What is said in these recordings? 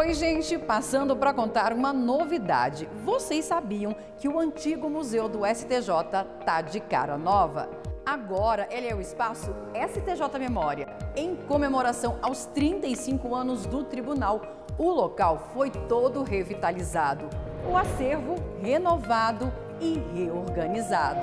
Oi, gente, passando para contar uma novidade. Vocês sabiam que o antigo museu do STJ tá de cara nova? Agora ele é o espaço STJ Memória. Em comemoração aos 35 anos do tribunal, o local foi todo revitalizado, o acervo renovado e reorganizado.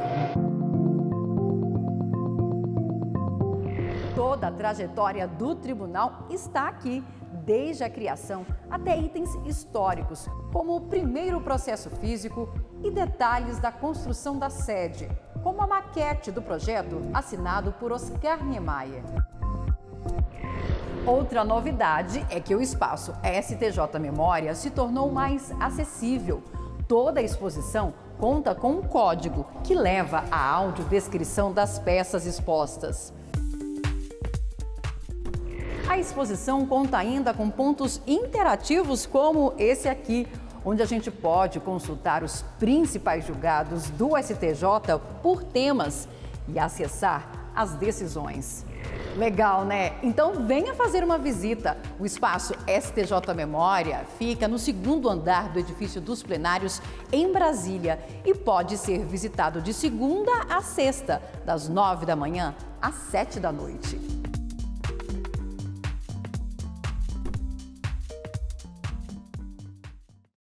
Toda a trajetória do tribunal está aqui, desde a criação até itens históricos, como o primeiro processo físico e detalhes da construção da sede, como a maquete do projeto assinado por Oscar Niemeyer. Outra novidade é que o espaço STJ Memória se tornou mais acessível. Toda a exposição conta com um código que leva à audiodescrição das peças expostas. A exposição conta ainda com pontos interativos como esse aqui, onde a gente pode consultar os principais julgados do STJ por temas e acessar as decisões. Legal, né? Então venha fazer uma visita. O espaço STJ Memória fica no 2º andar do edifício dos plenários em Brasília e pode ser visitado de segunda a sexta, das 9 da manhã às 7 da noite.